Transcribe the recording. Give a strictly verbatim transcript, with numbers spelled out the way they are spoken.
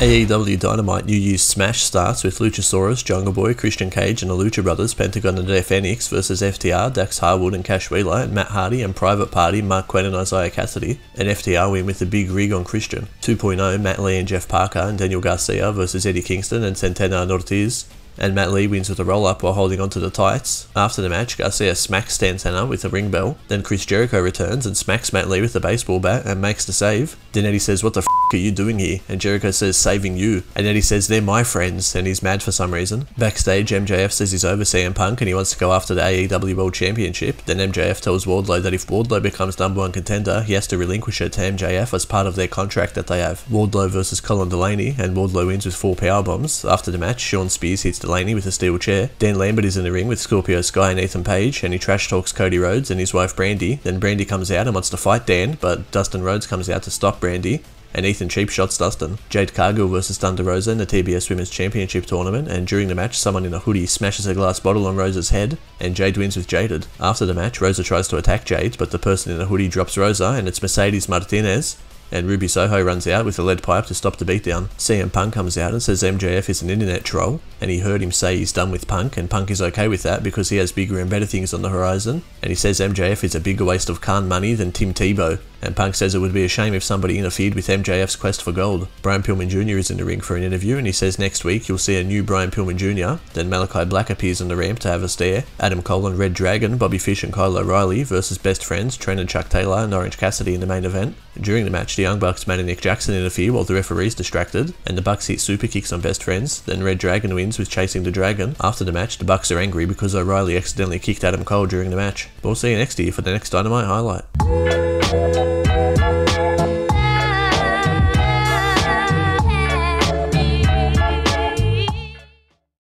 A E W Dynamite New Year's Smash starts with Luchasaurus, Jungle Boy, Christian Cage and the Lucha Brothers, Pentagon and Fenix versus F T R, Dax Harwood and Cash Wheeler, and Matt Hardy and Private Party, Mark Quinn and Isaiah Cassidy, and F T R win with the big rig on Christian. two point oh Matt Lee and Jeff Parker and Daniel Garcia versus Eddie Kingston and Santana Ortiz, and Matt Lee wins with a roll-up while holding onto the tights. After the match, Garcia smacks Santana with a ring bell, then Chris Jericho returns and smacks Matt Lee with a baseball bat and makes the save. Then Eddie says, "What the f*** are you doing here?" And Jericho says, "Saving you." And Eddie says, "They're my friends," and he's mad for some reason. Backstage, M J F says he's over C M Punk and he wants to go after the A E W World Championship. Then M J F tells Wardlow that if Wardlow becomes number one contender, he has to relinquish it to M J F as part of their contract that they have. Wardlow versus Colin Delaney, and Wardlow wins with four power bombs. After the match, Sean Spears hits Delaney with a steel chair. Dan Lambert is in the ring with Scorpio Sky and Ethan Page, and he trash talks Cody Rhodes and his wife Brandy. Then Brandy comes out and wants to fight Dan, but Dustin Rhodes comes out to stop Brandy, and Ethan cheap shots Dustin. Jade Cargill versus Thunder Rosa in the T B S Women's Championship tournament, and during the match someone in a hoodie smashes a glass bottle on Rosa's head and Jade wins with Jaded. After the match, Rosa tries to attack Jade, but the person in a hoodie drops Rosa, and it's Mercedes Martinez, and Ruby Soho runs out with a lead pipe to stop the beatdown. C M Punk comes out and says M J F is an internet troll, and he heard him say he's done with Punk, and Punk is okay with that because he has bigger and better things on the horizon, and he says M J F is a bigger waste of Khan money than Tim Tebow, and Punk says it would be a shame if somebody interfered with M J F's quest for gold. Brian Pillman Junior is in the ring for an interview, and he says next week you'll see a new Brian Pillman Junior Then Malachi Black appears on the ramp to have a stare. Adam Cole and Red Dragon, Bobby Fish and Kyle O'Reilly versus Best Friends, Trent and Chuck Taylor and Orange Cassidy in the main event. During the match, the Young Bucks made a Nick Jackson interfere while the referee's distracted, and the Bucks hit super kicks on Best Friends. Then Red Dragon wins with Chasing the Dragon. After the match, the Bucks are angry because O'Reilly accidentally kicked Adam Cole during the match. We'll see you next year for the next Dynamite highlight.